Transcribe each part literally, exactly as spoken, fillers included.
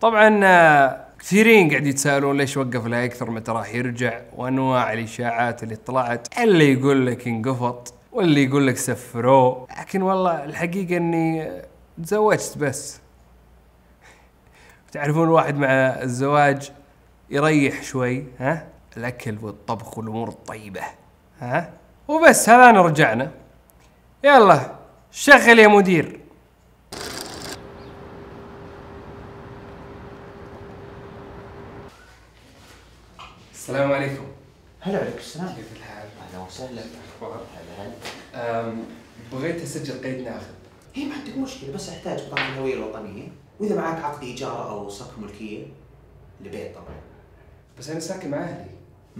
طبعا كثيرين قاعد يتساءلون ليش وقف لا يكثر، متى راح يرجع، وانواع الاشاعات اللي طلعت، اللي يقول لك انقفط واللي يقول لك سفروه، لكن والله الحقيقه اني تزوجت بس. تعرفون الواحد مع الزواج يريح شوي، ها، الاكل والطبخ والامور الطيبه، ها، وبس. هذانا رجعنا، يلا شغل يا مدير. السلام عليكم. هلا عليكم السلام. كيف الحال؟ اهلا وسهلا. اخبارك؟ هلا هلا. بغيت اسجل قيد ناخذ. اي ما عندك مشكله، بس احتاج بطاقه الهويه الوطنيه، واذا معك عقد ايجار او صك ملكيه لبيت طبعا. بس انا ساكن مع اهلي.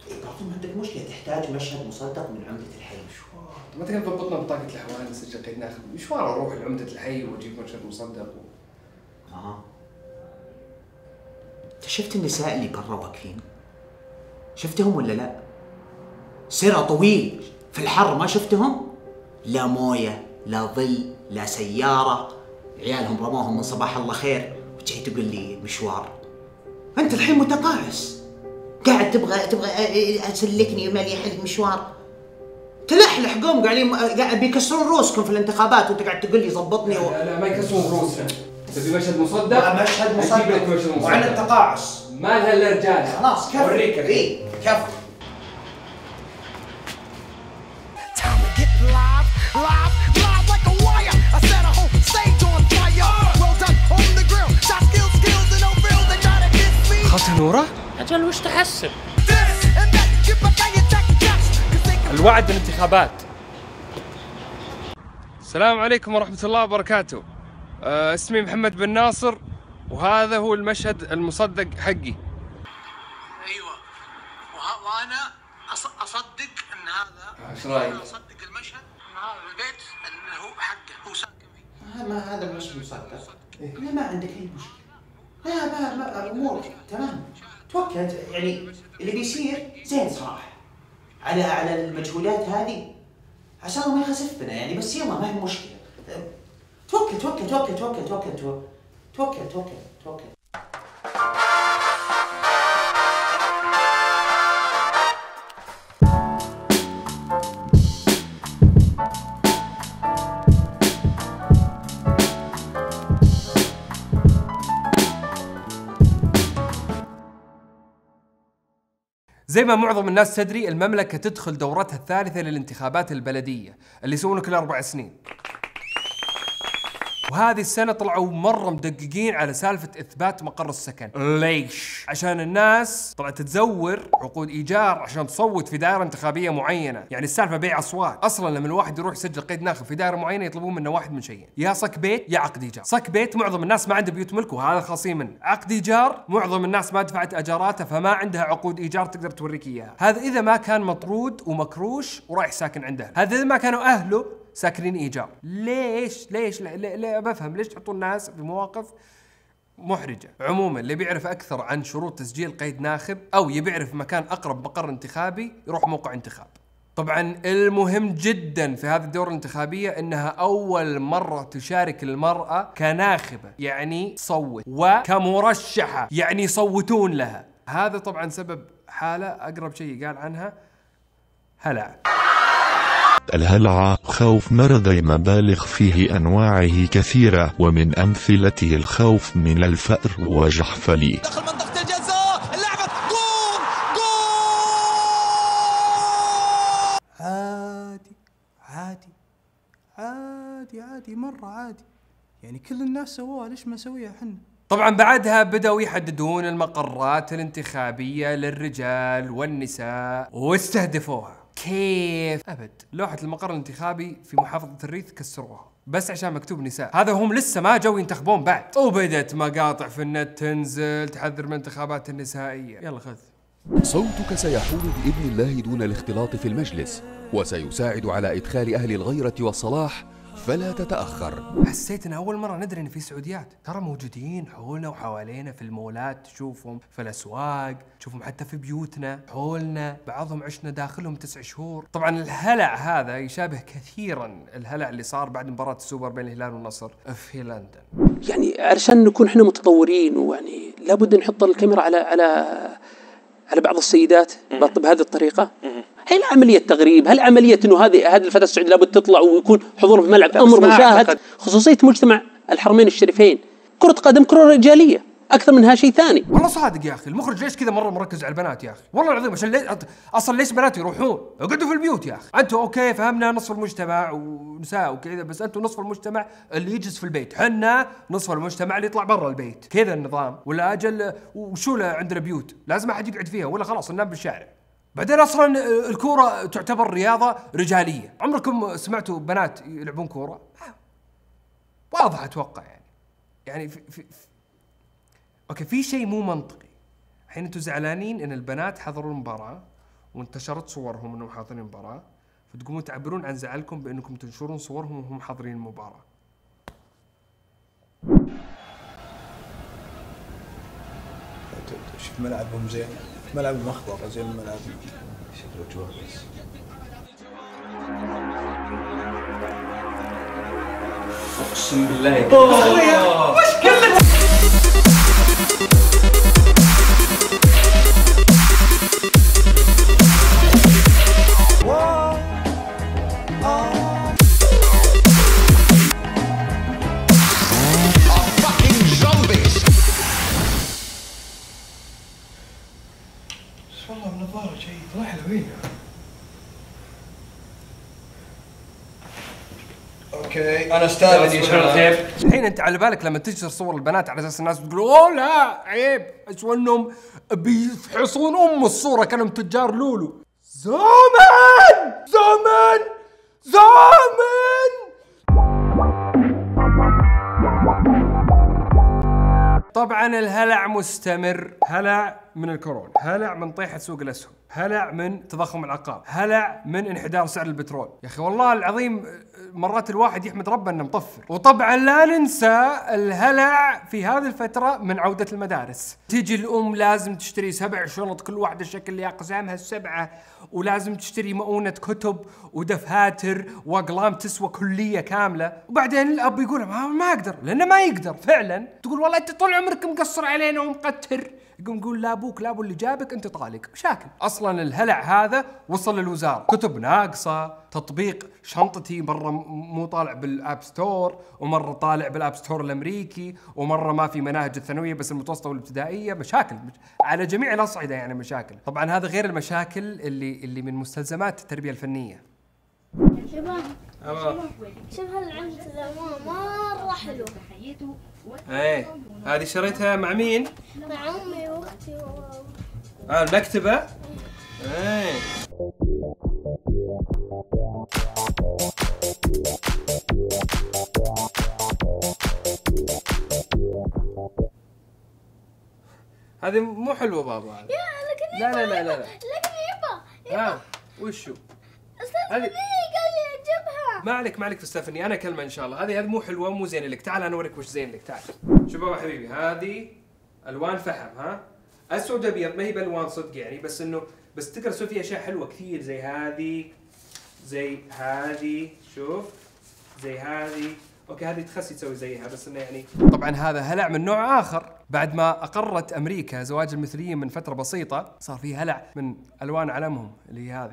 اي برضه ما عندك مشكله، تحتاج مشهد مصدق من عمده الحي. مشوار. طب ما تقدر تضبطنا بطاقه الحوالي نسجل قيد ناخذ؟ مشوار اروح لعمده الحي واجيب مشهد مصدق و... اه. انت شفت النساء اللي برا واقفين؟ شفتهم ولا لا؟ سيرة طويل في الحر، ما شفتهم؟ لا مويه، لا ظل، لا سيارة، عيالهم رموهم من صباح الله خير، وجاي تقول لي مشوار. أنت الحين متقاعس، قاعد تبغى تبغى أسلكني مالي حل مشوار. تلحلح قوم قاعدين بيكسرون روسكم في الانتخابات، وأنت قاعد تقول لي ظبطني و... لا لا ما يكسرون روسنا. تبي مشهد مصدق؟ مشهد مصدق وعلى التقاعس. مالها الا رجال. خلاص كفو. اوريك اي كفو. خاطر نوره؟ اجل وش تحسب؟ الوعد بالانتخابات. السلام عليكم ورحمة الله وبركاته. أه اسمي محمد بن ناصر، وهذا هو المشهد المصدق حقي. ايوه، وانا اصدق ان هذا. ايش رايك؟ اصدق المشهد ان هذا البيت انه هو حقه، هو ساكن فيه. ما هذا مش مصدق. لا ما عندك اي مشكله. لا ما ما امورك تمام. توكل، يعني اللي بيصير زين صراحه. على على المجهولات هذه عشان ما يخسف بنا يعني، بس يلا ما هي مشكله. توكل توكل توكل توكل توكل توكل. توكل توكل توكل. زي ما معظم الناس تدري، المملكة تدخل دورتها الثالثة للانتخابات البلدية اللي يسوونه كل أربع سنين. وهذه السنة طلعوا مرة مدققين على سالفة إثبات مقر السكن. ليش؟ عشان الناس طلعت تزور عقود إيجار عشان تصوت في دائرة انتخابية معينة، يعني السالفة بيع أصوات. أصلاً لما الواحد يروح يسجل قيد ناخذ في دائرة معينة يطلبون منه واحد من شيئين، يا صك بيت يا عقد إيجار. صك بيت معظم الناس ما عنده بيوت ملك وهذا خاصين منه، عقد إيجار معظم الناس ما دفعت أجاراتها فما عندها عقود إيجار تقدر توريك إياها، هذا إذا ما كان مطرود ومكروش ورايح ساكن عنده، هذا إذا ما كانوا أهله ساكنين ايجار. ليش؟ ليش؟ لا, لا, لا بفهم ليش تحطوا الناس في مواقف محرجه. عموما اللي بيعرف اكثر عن شروط تسجيل قيد ناخب او يبي يعرف مكان اقرب مقر انتخابي يروح موقع انتخاب. طبعا المهم جدا في هذه الدوره الانتخابيه انها اول مره تشارك المراه كناخبه، يعني تصوت، وكمرشحه يعني يصوتون لها. هذا طبعا سبب حاله اقرب شيء قال عنها هلع. الهلع خوف مرض مبالغ فيه أنواعه كثيرة، ومن أمثلته الخوف من الفأر وجحفلي. دخل منطقة الجزاء، اللعبة جول جول. عادي عادي عادي عادي مرة عادي، يعني كل الناس سووها ليش ما نسويها احنا؟ طبعا بعدها بدأوا يحددون المقرات الانتخابية للرجال والنساء واستهدفوها. كيف؟ ابد، لوحة المقر الانتخابي في محافظة الريث كسروها بس عشان مكتوب نساء، هذا هم لسه ما جو ينتخبون بعد، وبدت مقاطع في النت تنزل تحذر من الانتخابات النسائية. يلا خذ. صوتك سيحول بإذن الله دون الاختلاط في المجلس، وسيساعد على إدخال أهل الغيرة والصلاح فلا تتأخر. حسيت ان اول مرة ندري ان في سعوديات ترى موجودين حولنا وحوالينا، في المولات تشوفهم، في الاسواق تشوفهم، حتى في بيوتنا حولنا، بعضهم عشنا داخلهم تسع شهور. طبعا الهلع هذا يشابه كثيرا الهلع اللي صار بعد مباراة السوبر بين الهلال والنصر في لندن. يعني علشان نكون احنا متطورين، ويعني لابد نحط الكاميرا على على على بعض السيدات بهذه الطريقه. هل عمليه تغريب؟ هل عمليه انه هذه هذه الفتاه السعوديه لابد تطلع ويكون حضورها في الملعب امر مشاهد؟ خصوصيه مجتمع الحرمين الشريفين، كره قدم كره رجاليه اكثر منها شيء ثاني. والله صادق يا اخي، المخرج ليش كذا مره مركز على البنات يا اخي؟ والله العظيم، عشان ليش اصلا ليش بنات يروحون؟ اقعدوا في البيوت يا اخي، انتم اوكي فهمنا نصف المجتمع ونساء وكذا، بس انتم نصف المجتمع اللي يجلس في البيت، حنا نصف المجتمع اللي يطلع برا البيت، كذا النظام. ولا اجل وشو عندنا بيوت لازم احد يقعد فيها، ولا خلاص ننام بالشارع. بعدين اصلا الكوره تعتبر رياضه رجاليه، عمركم سمعتوا بنات يلعبون كوره؟ واضح اتوقع يعني. يعني في, في اوكي في شيء مو منطقي. الحين انتم زعلانين ان البنات حضروا المباراه وانتشرت صورهم انهم حاضرين المباراه، فتقومون تعبرون عن زعلكم بانكم تنشرون صورهم وهم حاضرين المباراه. شوف ملعبهم زين، ملعبهم اخضر زين ملعب شكله جوه بس. اقسم بالله وش كلمة والله النظارة شيء والله حلوين. اوكي انا استاذني شلون الخير. الحين انت على بالك لما تنشر صور البنات على اساس الناس بتقول اوه لا عيب، اسوء انهم بيفحصون ام الصورة كانهم تجار لولو. زمن زمن زمن. طبعا الهلع مستمر، هلع من الكورونا، هلع من طيحة سوق الأسهم، هلع من تضخم العقار، هلع من انحدار سعر البترول. يا أخي والله العظيم مرات الواحد يحمد ربه أنه مطفر. وطبعا لا ننسى الهلع في هذه الفترة من عودة المدارس. تجي الأم لازم تشتري سبع شنط كل واحدة شكل لها أقسامها السبعة، ولازم تشتري مؤونة كتب ودفاتر وأقلام تسوى كلية كاملة. وبعدين الأب يقول ما أقدر، لأنه ما يقدر فعلا. تقول والله أنت طول عمرك مقصر علينا ومقتر. يقوم يقول لا ابوك لا ابو اللي جابك انت طالق وشاكل. اصلا الهلع هذا وصل للوزاره، كتب ناقصه، تطبيق شنطتي مره مو طالع بالاب ستور، ومره طالع بالاب ستور الامريكي، ومره ما في مناهج الثانويه بس المتوسطه والابتدائيه، مشاكل مش... على جميع الاصعده يعني مشاكل. طبعا هذا غير المشاكل اللي اللي من مستلزمات التربيه الفنيه. شباب شوف هالعنزه مره حلوه. ايه هذه شريتها مع مين؟ مع امي واختي و اه المكتبه؟ ايه هذه مو حلوه بابا. يا لكن لا لا لا لا لكن يبا ها وشو؟ استاذ ما عليك ما عليك تستفني، انا كلمه ان شاء الله. هذه هذه مو حلوه مو زينه لك، تعال انا اوريك وش زين لك. تعال شوف يا حبيبي، هذه الوان فحم، ها اسود ابيض، ما هي بالوان صدق يعني، بس انه بس تقدر تسوي فيها اشياء حلوه كثير، زي هذه زي هذه شوف زي هذه. اوكي هذه تخسي تسوي زيها بس انه يعني. طبعا هذا هلع من نوع اخر. بعد ما اقرت امريكا زواج المثليين من فتره بسيطه، صار في هلع من الوان علمهم اللي هي هذه.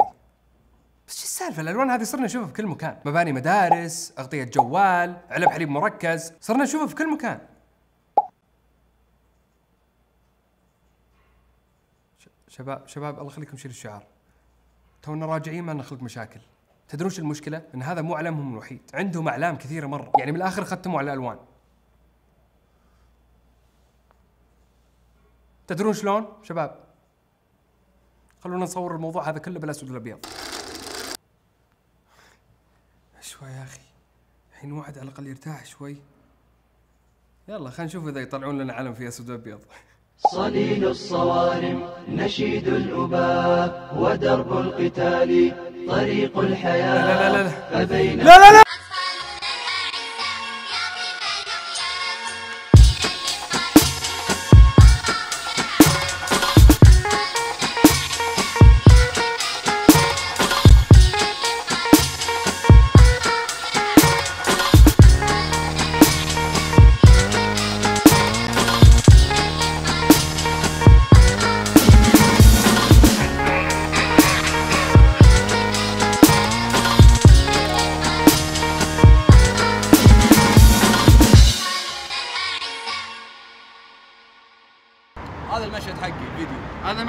بس شو السالفة؟ الألوان هذه صرنا نشوفها في كل مكان، مباني مدارس، أغطية جوال، علب حليب مركز، صرنا نشوفها في كل مكان. شباب شباب الله يخليكم شيلوا الشعار. تونا راجعين ما نخلق مشاكل. تدرون شو المشكلة؟ إن هذا مو علمهم الوحيد، عندهم أعلام كثيرة مرة، يعني من الآخر ختموا على الألوان. تدرون شلون؟ شباب خلونا نصور الموضوع هذا كله بالأسود والأبيض. شوي يا اخي، الحين واحد على الاقل يرتاح شوي. يلا خلينا نشوف اذا يطلعون لنا علم في اسود وابيض. صليل الصوارم نشيد الاباء ودرب القتال طريق الحياه. لا لا لا لا لا لا لا لا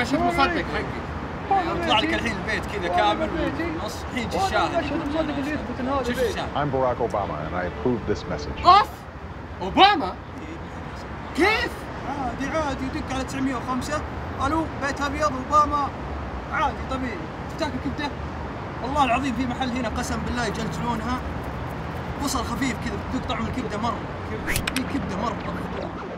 مشهد مصدق حقي. اطلع لك الحين البيت كذا كامل ونص الحين يجي الشاهد. شوف الشاهد. I'm Barack Obama and I approve this message. اوف اوباما؟ كيف؟ عادي عادي يدق على تسعمية وخمسة الو بيت ابيض اوباما عادي طبيعي. تفتكر كبده؟ والله العظيم في محل هنا قسم بالله يجلجلونها بصل خفيف كذا تدق طعم الكبده مره. في كبده مره.